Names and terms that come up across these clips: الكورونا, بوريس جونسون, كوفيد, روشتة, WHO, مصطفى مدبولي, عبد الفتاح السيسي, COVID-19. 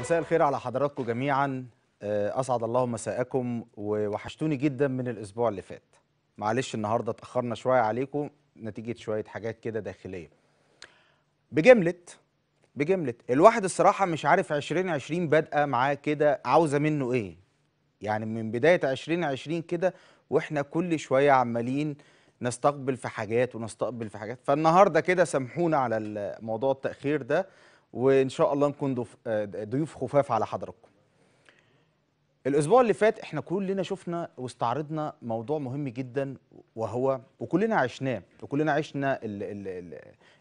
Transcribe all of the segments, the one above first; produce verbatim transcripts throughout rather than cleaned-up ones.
مساء الخير على حضراتكم جميعا. أسعد الله مساءكم. ووحشتوني جدا من الأسبوع اللي فات. معلش النهاردة اتأخرنا شوية عليكم نتيجة شوية حاجات كده داخلية. بجملة بجملة الواحد الصراحة مش عارف عشرين عشرين بادئة معاه كده عاوزة منه إيه؟ يعني من بداية عشرين عشرين كده وإحنا كل شوية عمالين نستقبل في حاجات ونستقبل في حاجات. فالنهاردة كده سامحونا على موضوع التأخير ده، وإن شاء الله نكون ضيوف خفاف على حضراتكم. الأسبوع اللي فات إحنا كلنا شفنا واستعرضنا موضوع مهم جدا، وهو وكلنا عشناه وكلنا عشنا ال ال ال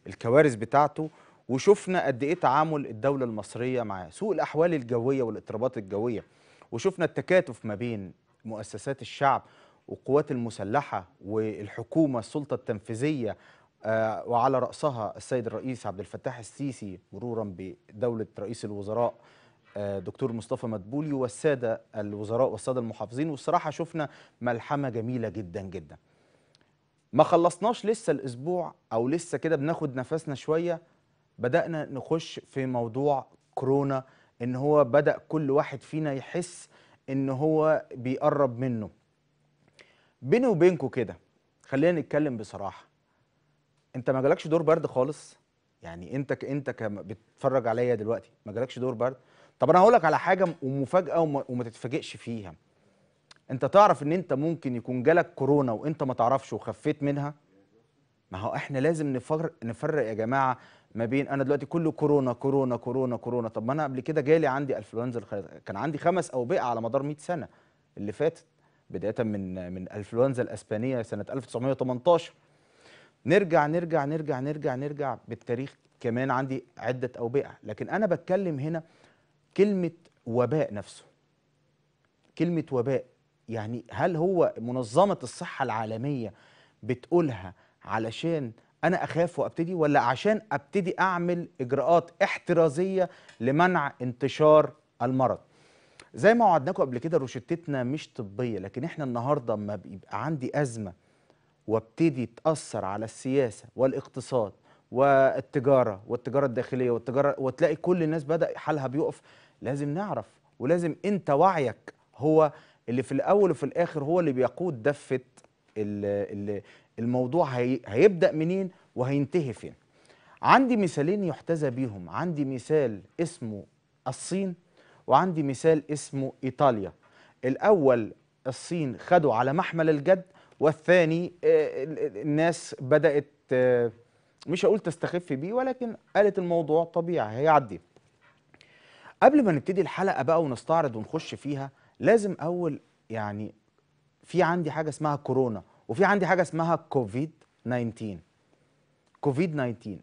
الكوارث بتاعته، وشفنا قد إيه تعامل الدولة المصرية مع سوء الأحوال الجوية والاضطرابات الجوية، وشفنا التكاتف ما بين مؤسسات الشعب والقوات المسلحة والحكومة السلطة التنفيذية، آه وعلى رأسها السيد الرئيس عبد الفتاح السيسي مرورا بدولة رئيس الوزراء آه دكتور مصطفى مدبولي والسادة الوزراء والسادة المحافظين. والصراحة شفنا ملحمة جميلة جدا جدا. ما خلصناش لسه الأسبوع، أو لسه كده بناخد نفسنا شوية، بدأنا نخش في موضوع كورونا، إن هو بدأ كل واحد فينا يحس إن هو بيقرب منه. بيني وبينكوا كده خلينا نتكلم بصراحة، انت ما جالكش دور برد خالص؟ يعني انت ك... انت ك... بتتفرج عليا دلوقتي ما جالكش دور برد؟ طب انا هقول لك على حاجه ومفاجاه وما, وما تتفاجئش فيها. انت تعرف ان انت ممكن يكون جالك كورونا وانت ما تعرفش وخفيت منها؟ ما هو احنا لازم نفرق نفرق يا جماعه ما بين انا دلوقتي كله كورونا كورونا كورونا كورونا. طب ما انا قبل كده جالي عندي انفلونزا، كان عندي خمس اوبئه على مدار مئة سنه اللي فاتت، بدايه من من الانفلونزا الاسبانيه سنه ألف وتسعمئة وثمانية عشر. نرجع نرجع نرجع نرجع نرجع بالتاريخ، كمان عندي عدة أوبئة. لكن أنا بتكلم هنا كلمة وباء نفسه، كلمة وباء، يعني هل هو منظمة الصحة العالمية بتقولها علشان أنا أخاف وأبتدي، ولا عشان أبتدي أعمل إجراءات احترازية لمنع انتشار المرض؟ زي ما وعدناكم قبل كده روشتتنا مش طبية، لكن إحنا النهاردة لما بيبقى عندي أزمة وابتدي تأثر على السياسة والاقتصاد والتجارة والتجارة الداخلية والتجارة، وتلاقي كل الناس بدأ حالها بيقف، لازم نعرف، ولازم انت وعيك هو اللي في الأول وفي الآخر هو اللي بيقود دفة الموضوع هيبدأ منين وهينتهي فين. عندي مثالين يحتذى بيهم، عندي مثال اسمه الصين وعندي مثال اسمه إيطاليا. الأول الصين خدوا على محمل الجد، والثاني الناس بدأت مش هقول تستخف بيه، ولكن قالت الموضوع طبيعي هيعدي. قبل ما نبتدي الحلقة بقى ونستعرض ونخش فيها، لازم أول يعني في عندي حاجة اسمها كورونا وفي عندي حاجة اسمها كوفيد تسعتاشر. كوفيد تسعتاشر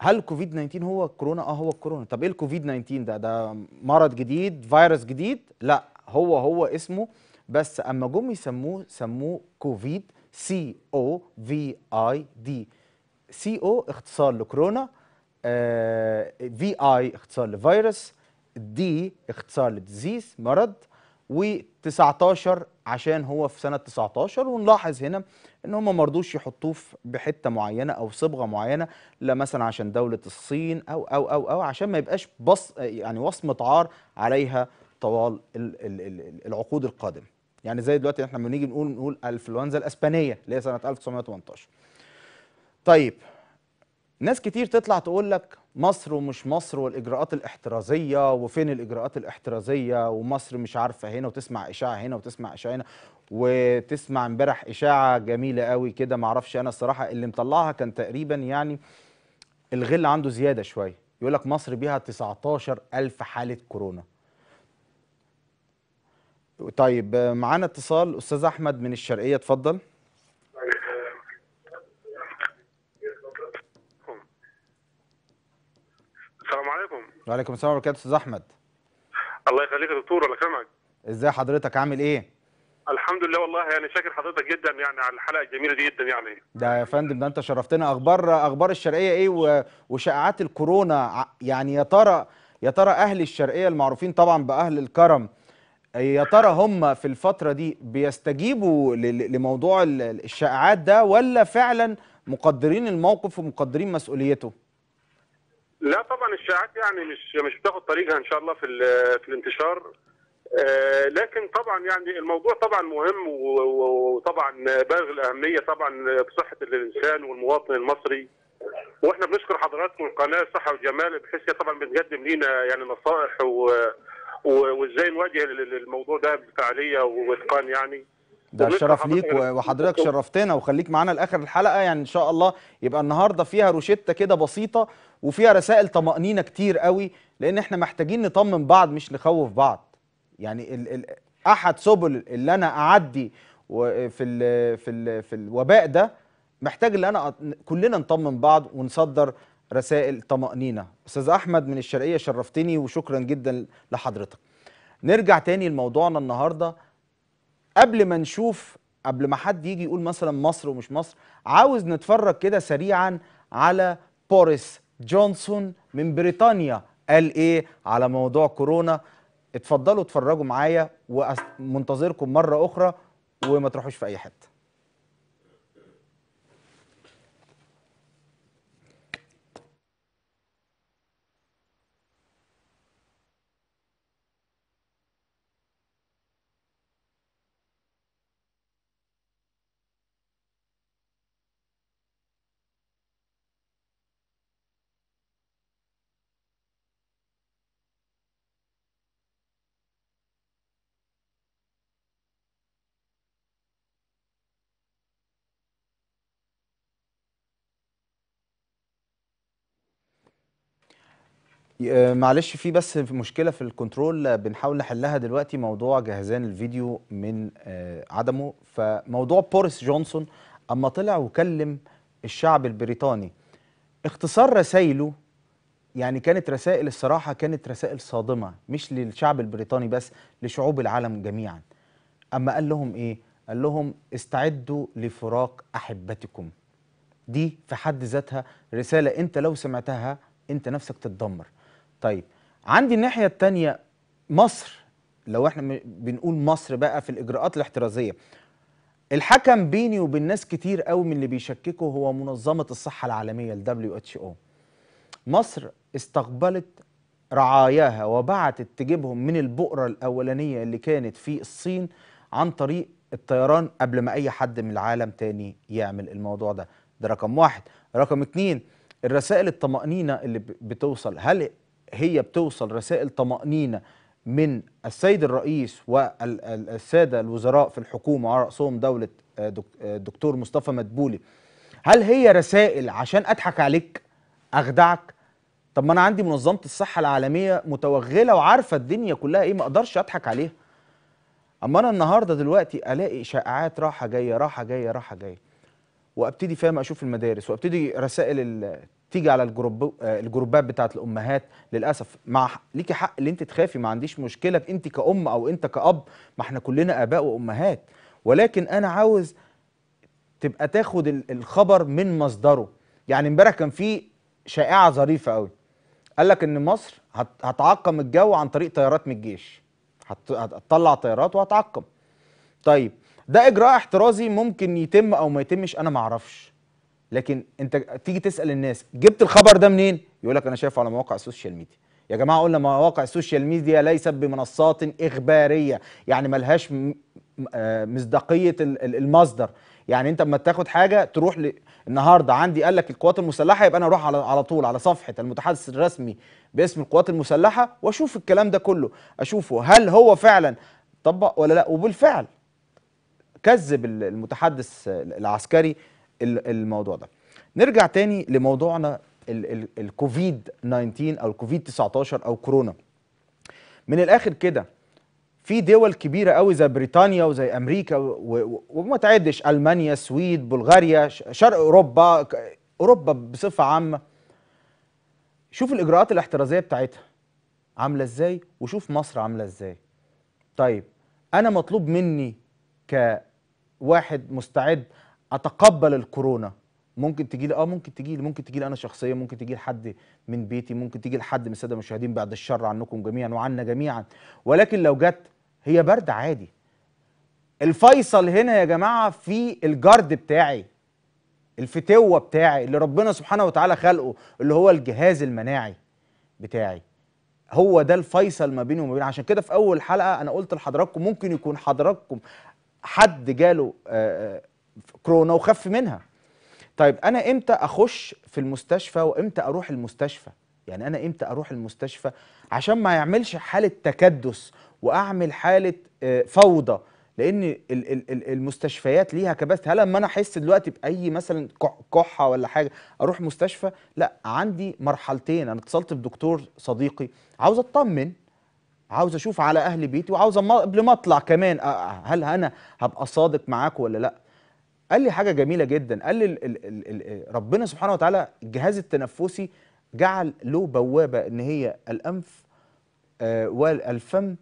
هل كوفيد تسعتاشر هو الكورونا؟ اه هو الكورونا. طب ايه الكوفيد تسعتاشر ده؟ ده مرض جديد، فيروس جديد؟ لا، هو هو اسمه، بس اما جم يسموه سموه كوفيد، سي او في اي دي. سي او اختصار لكورونا، آه في اي اختصار لفيروس، دي اختصار لديزيز مرض، و19 عشان هو في سنه تسعتاشر. ونلاحظ هنا ان هم ما رضوش يحطوه بحته معينه او صبغه معينه، لا مثلا عشان دوله الصين او او او او عشان ما يبقاش بص يعني وصمه عار عليها طوال العقود القادمه. يعني زي دلوقتي احنا لما نيجي نقول نقول الانفلونزا الاسبانيه اللي هي سنه ألف وتسعمئة وثمانية عشر. طيب ناس كتير تطلع تقول لك مصر ومش مصر والاجراءات الاحترازيه، وفين الاجراءات الاحترازيه، ومصر مش عارفه هنا، وتسمع اشاعه هنا وتسمع اشاعه هنا، وتسمع امبارح اشاعه جميله قوي كده ما اعرفش انا الصراحه اللي مطلعها كان تقريبا يعني الغل عنده زياده شويه، يقول لك مصر بيها تسعتاشر ألف حاله كورونا. طيب معانا اتصال، استاذ احمد من الشرقيه، اتفضل. السلام عليكم. وعليكم السلام ورحمه الله. استاذ احمد الله يخليك يا دكتور، ولا سامعك. ازاي حضرتك، عامل ايه؟ الحمد لله والله، يعني شاكر حضرتك جدا يعني على الحلقه الجميله دي جدا. يعني ده يا فندم ده انت شرفتنا. اخبار اخبار الشرقيه ايه وشائعات الكورونا؟ يعني يا ترى يا ترى اهل الشرقيه المعروفين طبعا باهل الكرم، يا ترى هم في الفترة دي بيستجيبوا لموضوع الشائعات ده، ولا فعلا مقدرين الموقف ومقدرين مسؤوليته؟ لا طبعا الشائعات يعني مش مش بتاخد طريقها ان شاء الله في في الانتشار، لكن طبعا يعني الموضوع طبعا مهم وطبعا بالغ الاهميه طبعا بصحه الانسان والمواطن المصري. واحنا بنشكر حضراتكم قناه صحه وجمال بحيث طبعا بتقدم لينا يعني نصائح وازاي نواجه الموضوع ده بفعاليه واتقان يعني. ده الشرف ليك وحضرتك شرفتنا، وخليك معانا لاخر الحلقه يعني ان شاء الله. يبقى النهارده فيها روشتة كده بسيطه وفيها رسائل طمأنينه كتير قوي، لان احنا محتاجين نطمن بعض مش نخوف بعض. يعني ال ال احد سبل اللي انا اعدي في ال في ال في الوباء ده محتاج ان انا كلنا نطمن بعض ونصدر رسائل طمأنينه. استاذ احمد من الشرقيه شرفتني وشكرا جدا لحضرتك. نرجع تاني لموضوعنا النهارده. قبل ما نشوف، قبل ما حد يجي يقول مثلا مصر ومش مصر، عاوز نتفرج كده سريعا على بوريس جونسون من بريطانيا قال ايه على موضوع كورونا. اتفضلوا اتفرجوا معايا ومنتظركم مرة أخرى وما تروحوش في أي حتة. معلش في بس مشكلة في الكنترول بنحاول نحلها دلوقتي، موضوع جهزان الفيديو من عدمه. فموضوع بوريس جونسون أما طلع وكلم الشعب البريطاني، اختصار رسائله يعني كانت رسائل الصراحة كانت رسائل صادمة، مش للشعب البريطاني بس، لشعوب العالم جميعا. أما قال لهم إيه؟ قال لهم استعدوا لفراق أحبتكم. دي في حد ذاتها رسالة أنت لو سمعتها أنت نفسك تتدمر. طيب عندي الناحية التانية مصر، لو احنا بنقول مصر بقى في الإجراءات الاحترازية، الحكم بيني وبين ناس كتير قوي من اللي بيشككوا هو منظمة الصحة العالمية ال دبليو اتش او. مصر استقبلت رعاياها وبعتت تجيبهم من البؤرة الأولانية اللي كانت في الصين عن طريق الطيران قبل ما أي حد من العالم تاني يعمل الموضوع ده. ده رقم واحد. رقم اتنين، الرسائل الطمأنينة اللي بتوصل، هل هي بتوصل رسائل طمأنينة من السيد الرئيس والسادة الوزراء في الحكومة على رأسهم دولة الدكتور مصطفى مدبولي؟ هل هي رسائل عشان أضحك عليك أخدعك؟ طب ما أنا عندي منظمة الصحة العالمية متوغلة وعارفة الدنيا كلها إيه، ما أقدرش أضحك عليها. أما أنا النهاردة دلوقتي ألاقي شائعات راحة جاية راحة جاية راحة جاية، وأبتدي فاهم أشوف المدارس، وأبتدي رسائل ال تيجي على الجروب الجروبات بتاعت الامهات. للاسف مع ليكي حق اللي انت تخافي، ما عنديش مشكله انت كأم او انت كأب، ما احنا كلنا اباء وامهات، ولكن انا عاوز تبقى تاخد الخبر من مصدره. يعني امبارح كان في شائعه ظريفه قوي، قال لك ان مصر هتعقم الجو عن طريق طيارات من الجيش، هتطلع طيارات وهتعقم. طيب ده اجراء احترازي ممكن يتم او ما يتمش، انا ما اعرفش، لكن انت تيجي تسال الناس جبت الخبر ده منين؟ يقول لك انا شايفه على مواقع السوشيال ميديا. يا جماعه قلنا مواقع السوشيال ميديا ليست بمنصات اخباريه، يعني ملهاش مصداقيه المصدر. يعني انت اما تاخد حاجه تروح ل... النهارده عندي قال لك القوات المسلحه، يبقى انا اروح على على طول على صفحه المتحدث الرسمي باسم القوات المسلحه واشوف الكلام ده كله، اشوفه هل هو فعلا طبق ولا لا. وبالفعل كذب المتحدث العسكري الموضوع ده. نرجع تاني لموضوعنا الكوفيد تسعتاشر او الكوفيد تسعتاشر او كورونا. من الاخر كده في دول كبيره قوي زي بريطانيا وزي امريكا وما تعدش، المانيا، السويد، بلغاريا، شرق اوروبا، اوروبا بصفه عامه، شوف الاجراءات الاحترازيه بتاعتها عامله ازاي وشوف مصر عامله ازاي. طيب انا مطلوب مني كواحد مستعد اتقبل الكورونا، ممكن تجي لي اه ممكن تجي لي ممكن تجي لي انا شخصيا، ممكن تجي لحد من بيتي، ممكن تجي لحد من الساده المشاهدين، بعد الشر عنكم جميعا وعنا جميعا، ولكن لو جت هي برد عادي. الفيصل هنا يا جماعه في الجارد بتاعي، الفتوة بتاعي اللي ربنا سبحانه وتعالى خلقه، اللي هو الجهاز المناعي بتاعي، هو ده الفيصل ما بيني وما بين. عشان كده في أول حلقة أنا قلت لحضراتكم ممكن يكون حضراتكم حد جاله كورونا وخف منها. طيب أنا إمتى أخش في المستشفى وإمتى أروح المستشفى؟ يعني أنا إمتى أروح المستشفى عشان ما يعملش حالة تكدس وأعمل حالة فوضى، لأن المستشفيات ليها كبث. هل لما أنا أحس دلوقتي بأي مثلا كحة ولا حاجة أروح مستشفى؟ لا، عندي مرحلتين. أنا اتصلت بدكتور صديقي، عاوز أطمن، عاوز أشوف على أهل بيتي، وعاوز قبل ما أطلع كمان هل أنا هبقى صادق معاك ولا لأ. قال لي حاجة جميلة جدا، قال لي ربنا سبحانه وتعالى الجهاز التنفسي جعل له بوابة إن هي الأنف والفم،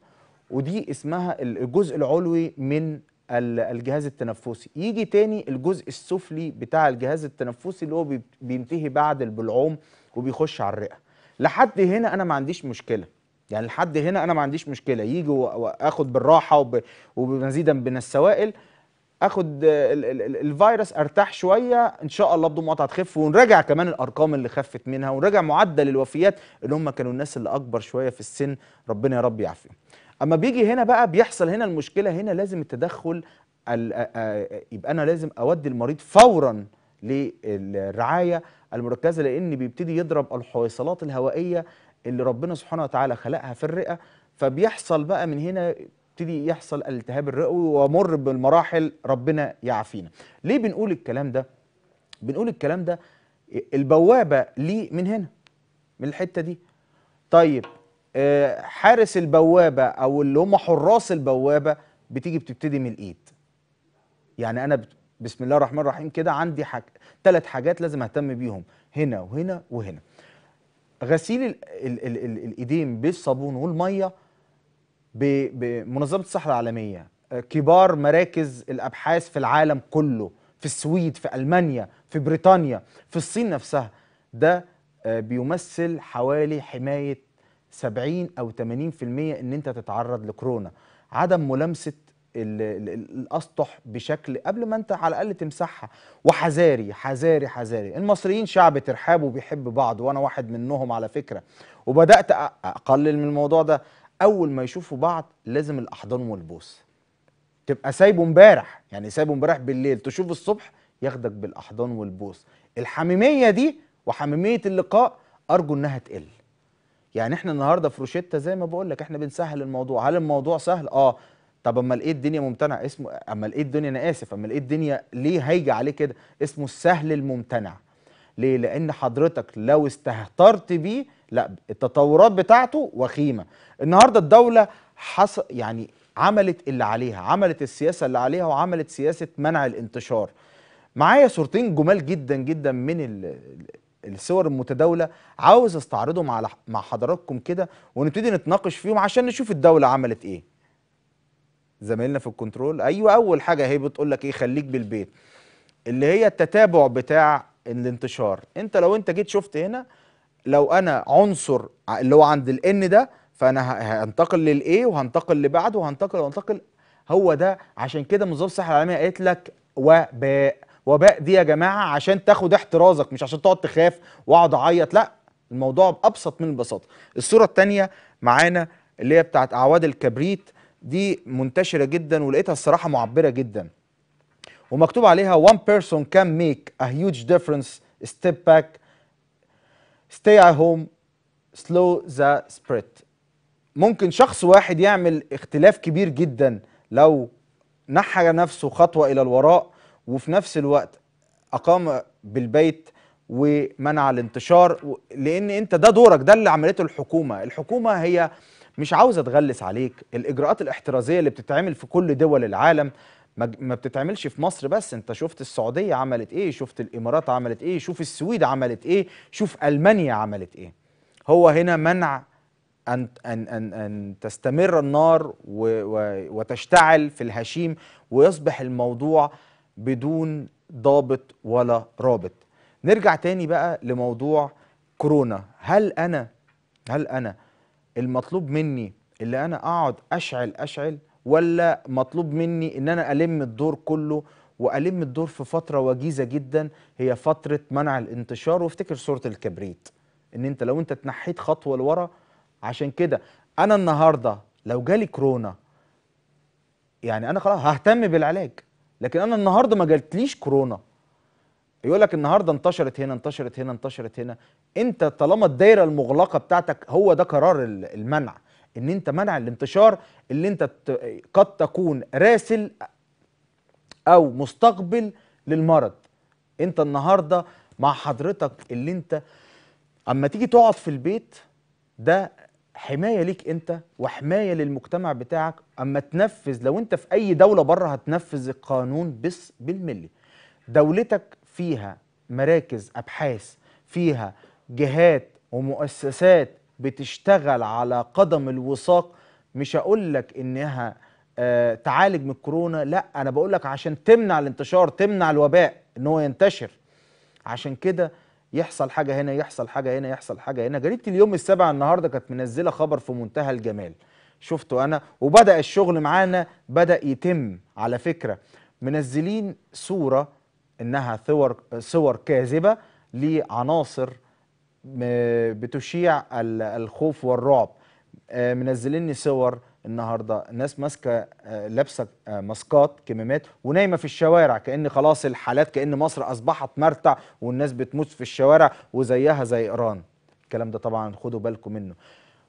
ودي اسمها الجزء العلوي من الجهاز التنفسي. يجي تاني الجزء السفلي بتاع الجهاز التنفسي اللي هو بينتهي بعد البلعوم وبيخش على الرئة. لحد هنا أنا ما عنديش مشكلة، يعني لحد هنا أنا ما عنديش مشكلة، يجي وآخد بالراحة وبمزيدا من السوائل، اخد الفيروس ارتاح شويه ان شاء الله بضماتها هتخف، ونراجع كمان الارقام اللي خفت منها، ونراجع معدل الوفيات اللي هم كانوا الناس اللي اكبر شويه في السن، ربنا يا رب يعافيهم. اما بيجي هنا بقى بيحصل هنا المشكله، هنا لازم التدخل، يبقى انا لازم اودي المريض فورا للرعايه المركزه، لان بيبتدي يضرب الحويصلات الهوائيه اللي ربنا سبحانه وتعالى خلقها في الرئه، فبيحصل بقى من هنا يبتدي يحصل الالتهاب الرئوي وامر بالمراحل، ربنا يعافينا. ليه بنقول الكلام ده؟ بنقول الكلام ده البوابه ليه من هنا، من الحته دي. طيب حارس البوابه او اللي هم حراس البوابه بتيجي بتبتدي من الايد. يعني انا بسم الله الرحمن الرحيم كده عندي حاجه، ثلاث حاجات لازم اهتم بيهم، هنا وهنا وهنا. غسيل ال ال ال ال الايدين بالصابون والميه بمنظمة الصحة العالمية، كبار مراكز الأبحاث في العالم كله، في السويد، في ألمانيا، في بريطانيا، في الصين نفسها، ده بيمثل حوالي حماية سبعين أو ثمانين بالمية إن أنت تتعرض لكورونا. عدم ملامسة الأسطح بشكل قبل ما أنت على الأقل تمسحها، وحذاري حذاري حذاري. المصريين شعب ترحاب وبيحب بعض، وأنا واحد منهم على فكرة، وبدأت أقلل من الموضوع ده. أول ما يشوفوا بعض لازم الأحضان والبوس، تبقى سايبه امبارح، يعني سايبه امبارح بالليل، تشوفه الصبح ياخدك بالأحضان والبوس. الحميمية دي وحميمية اللقاء أرجو إنها تقل. يعني إحنا النهاردة في روشتة زي ما بقول لك إحنا بنسهل الموضوع. هل الموضوع سهل؟ آه. طب أما لقيت الدنيا ممتنع اسمه، أما لقيت الدنيا، أنا آسف، أما لقيت الدنيا ليه هيجي عليه كده؟ اسمه السهل الممتنع. ليه؟ لأن حضرتك لو استهترت بيه، لا، التطورات بتاعته وخيمة. النهاردة الدولة حص... يعني عملت اللي عليها، عملت السياسة اللي عليها، وعملت سياسة منع الانتشار. معايا صورتين جمال جدا جدا من الصور المتداولة، عاوز استعرضهم على... مع حضراتكم كده، ونبتدي نتناقش فيهم عشان نشوف الدولة عملت ايه. زمايلنا في الكنترول، ايوه، اول حاجة هي بتقول لك ايه؟ خليك بالبيت، اللي هي التتابع بتاع الانتشار. انت لو انت جيت شفت هنا، لو انا عنصر اللي هو عند الان ده، فانا هنتقل للايه وهنتقل لبعده وهنتقل وهنتقل، هو ده. عشان كده منظمه الصحه العالميه قالت لك وباء. وباء دي يا جماعه عشان تاخد احترازك، مش عشان تقعد تخاف واقعد اعيط، لا، الموضوع بابسط من البساطه. الصوره الثانيه معانا اللي هي بتاعت اعواد الكبريت، دي منتشره جدا ولقيتها الصراحه معبره جدا، ومكتوب عليها one person can make a huge difference, step back, stay at home, slow the spread. ممكن شخص واحد يعمل اختلاف كبير جدا لو نحى نفسه خطوة إلى الوراء، وفي نفس الوقت أقام بالبيت ومنع الانتشار، لأن أنت ده دورك، ده اللي عملته الحكومة. الحكومة هي مش عاوزة تغلس عليك، الإجراءات الاحترازية اللي بتتعمل في كل دول العالم ما بتتعملش في مصر بس. انت شفت السعودية عملت ايه، شفت الامارات عملت ايه، شوف السويد عملت ايه، شوف المانيا عملت ايه. هو هنا منع ان ان ان, أن تستمر النار و و وتشتعل في الهشيم، ويصبح الموضوع بدون ضابط ولا رابط. نرجع تاني بقى لموضوع كورونا. هل انا هل انا المطلوب مني اللي انا اقعد اشعل اشعل، ولا مطلوب مني ان انا الم الدور كله وألم الدور في فترة وجيزة جدا هي فترة منع الانتشار. وافتكر صورة الكبريت، ان انت لو انت تنحيت خطوة لورا. عشان كده انا النهاردة لو جالي كورونا يعني انا خلاص ههتم بالعلاج، لكن انا النهاردة ما جالتليش كورونا. يقول لك النهاردة انتشرت هنا انتشرت هنا انتشرت هنا. انت طالما الدايرة المغلقة بتاعتك، هو ده قرار المنع، ان انت منع الانتشار اللي انت قد تكون راسل او مستقبل للمرض. انت النهاردة مع حضرتك اللي انت اما تيجي تقعد في البيت ده حماية ليك انت وحماية للمجتمع بتاعك. اما تنفذ، لو انت في اي دولة بره هتنفذ القانون بس بالملي. دولتك فيها مراكز ابحاث، فيها جهات ومؤسسات بتشتغل على قدم الوثاق. مش هقول لك انها آه تعالج من الكورونا، لا، انا بقول لك عشان تمنع الانتشار، تمنع الوباء ان هو ينتشر. عشان كده يحصل حاجه هنا يحصل حاجه هنا يحصل حاجه هنا. جريده اليوم السابع النهارده كانت منزله خبر في منتهى الجمال، شفته انا وبدا الشغل معانا بدا يتم. على فكره منزلين صوره انها صور صور كاذبه لعناصر بتشيع الخوف والرعب. منزلين صور النهارده ناس ماسكه لابسه ماسكات كمامات ونايمه في الشوارع، كأن خلاص الحالات، كأن مصر اصبحت مرتع والناس بتموت في الشوارع وزيها زي ايران. الكلام ده طبعا خدوا بالكم منه.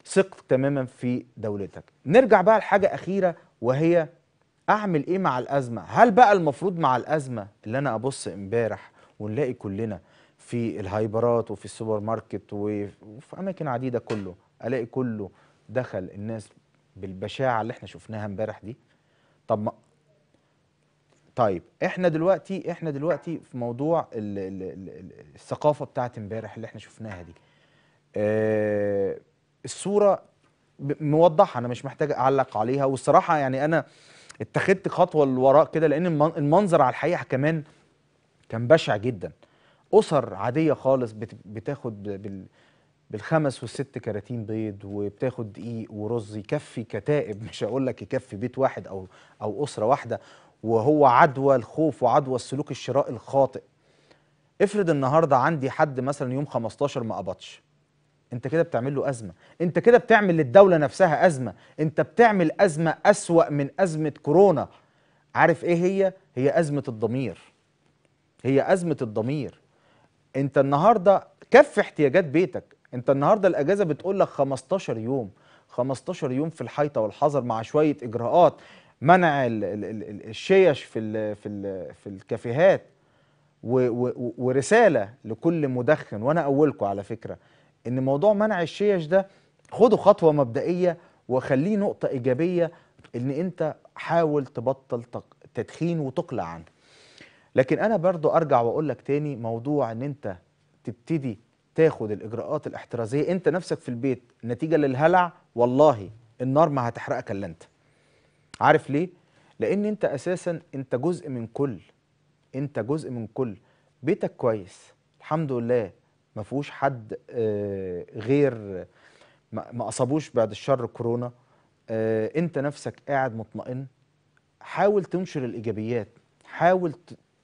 ثق تماما في دولتك. نرجع بقى لحاجه اخيره، وهي اعمل ايه مع الازمه؟ هل بقى المفروض مع الازمه اللي انا ابص امبارح ونلاقي كلنا في الهايبرات وفي السوبر ماركت وفي اماكن عديده كله، الاقي كله دخل الناس بالبشاعه اللي احنا شفناها امبارح دي؟ طب ما طيب احنا دلوقتي احنا دلوقتي في موضوع ال ال ال الثقافه بتاعت امبارح اللي احنا شفناها دي. اه الصوره موضحه، انا مش محتاج اعلق عليها. والصراحه يعني انا اتخذت خطوه لوراء كده، لان المنظر على الحقيقه كمان كان بشع جدا. اسر عاديه خالص بتاخد بال بالخمس والست كراتين بيض، وبتاخد دقيق ورز يكفي كتائب، مش هقول لك يكفي بيت واحد او او اسره واحده. وهو عدوى الخوف وعدوى السلوك الشراء الخاطئ. افرض النهارده عندي حد مثلا يوم خمستاشر ما قبضش، انت كده بتعمل له ازمه، انت كده بتعمل للدوله نفسها ازمه، انت بتعمل ازمه اسوأ من ازمه كورونا. عارف ايه هي؟ هي ازمه الضمير. هي ازمه الضمير. انت النهارده كفي احتياجات بيتك. انت النهارده الاجازه بتقول لك خمستاشر يوم، خمستاشر يوم في الحيطه والحذر، مع شويه اجراءات منع الشيش في ال في ال في الكافيهات، ورساله لكل مدخن، وانا اولكم على فكره، ان موضوع منع الشيش ده خدوا خطوه مبدئيه وخليه نقطه ايجابيه، ان انت حاول تبطل تدخين وتقلع عنه. لكن انا برضو ارجع واقول لك تاني، موضوع ان انت تبتدي تاخد الاجراءات الاحترازيه انت نفسك في البيت نتيجه للهلع، والله النار ما هتحرقك الا انت. عارف ليه؟ لان انت اساسا انت جزء من كل انت جزء من كل بيتك كويس الحمد لله، ما فيهوش حد آه غير ما اصابوش بعد الشر كورونا. آه انت نفسك قاعد مطمئن. حاول تنشر الايجابيات، حاول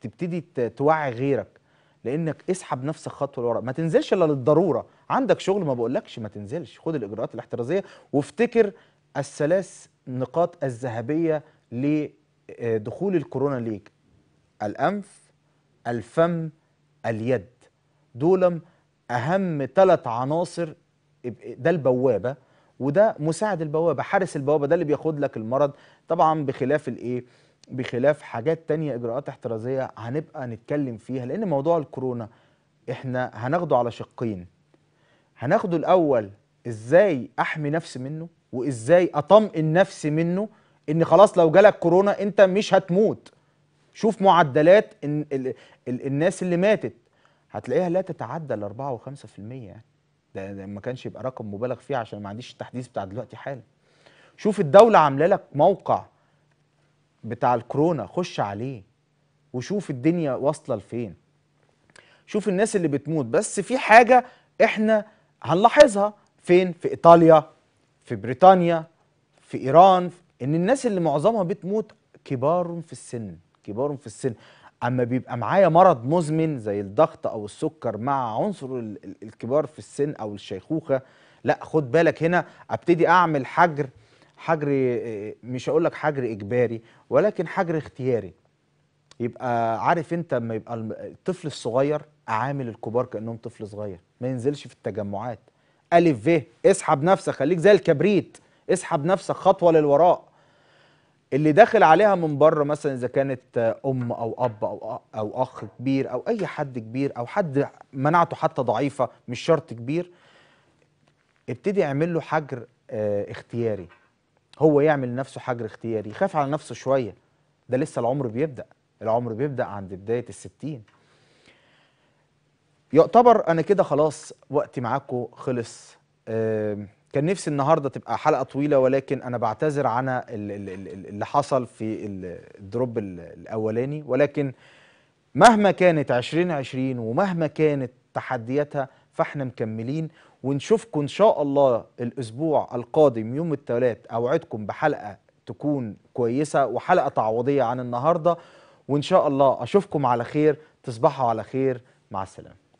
تبتدي توعي غيرك، لانك اسحب نفسك خطوه لورا، ما تنزلش الا للضروره. عندك شغل ما بقولكش ما تنزلش، خد الاجراءات الاحترازيه. وافتكر الثلاث نقاط الذهبيه لدخول الكورونا ليك: الانف، الفم، اليد. دول اهم ثلاث عناصر. ده البوابه، وده مساعد البوابه، حارس البوابه، ده اللي بياخد لك المرض. طبعا بخلاف الايه؟ بخلاف حاجات تانية، إجراءات احترازية هنبقى نتكلم فيها، لأن موضوع الكورونا إحنا هناخده على شقين. هناخده الأول إزاي أحمي نفسي منه، وإزاي أطمئن نفسي منه، إن خلاص لو جالك كورونا أنت مش هتموت. شوف معدلات إن ال ال ال الناس اللي ماتت، هتلاقيها لا تتعدى ال أربعة وخمسة في المية يعني. ده, ده ما كانش يبقى رقم مبالغ فيه، عشان ما عنديش التحديث بتاع دلوقتي حالا. شوف الدولة عاملة لك موقع بتاع الكورونا، خش عليه وشوف الدنيا واصله لفين. شوف الناس اللي بتموت. بس في حاجه احنا هنلاحظها فين؟ في ايطاليا، في بريطانيا، في ايران، ان الناس اللي معظمها بتموت كبار في السن، كبارهم في السن. اما بيبقى معايا مرض مزمن زي الضغط او السكر مع عنصر الكبار في السن او الشيخوخه، لا خد بالك هنا ابتدي اعمل حجر، حجر مش هقول لك حجر اجباري ولكن حجر اختياري. يبقى عارف انت لما يبقى الطفل الصغير اعامل الكبار كانهم طفل صغير، ما ينزلش في التجمعات. الف ب اسحب نفسك، خليك زي الكبريت، اسحب نفسك خطوه للوراء. اللي داخل عليها من بره مثلا اذا كانت ام او اب او او اخ كبير او اي حد كبير او حد مناعته حتى ضعيفه مش شرط كبير، ابتدي اعمل له حجر اختياري، هو يعمل لنفسه حجر اختياري، يخاف على نفسه شويه. ده لسه العمر بيبدا، العمر بيبدا عند بدايه الستين. يعتبر انا كده خلاص وقتي معاكم خلص. كان نفسي النهارده تبقى حلقه طويله، ولكن انا بعتذر عن اللي حصل في الدروب الاولاني، ولكن مهما كانت عشرين عشرين ومهما كانت تحدياتها فاحنا مكملين، ونشوفكم ان شاء الله الاسبوع القادم يوم الثلاث. اوعدكم بحلقه تكون كويسه وحلقه تعويضيه عن النهارده، وان شاء الله اشوفكم على خير. تصبحوا على خير، مع السلامه.